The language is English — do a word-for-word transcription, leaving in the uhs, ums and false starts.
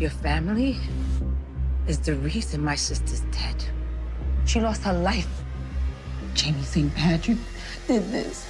Your family is the reason my sister's dead. She lost her life. James Saint Patrick did this.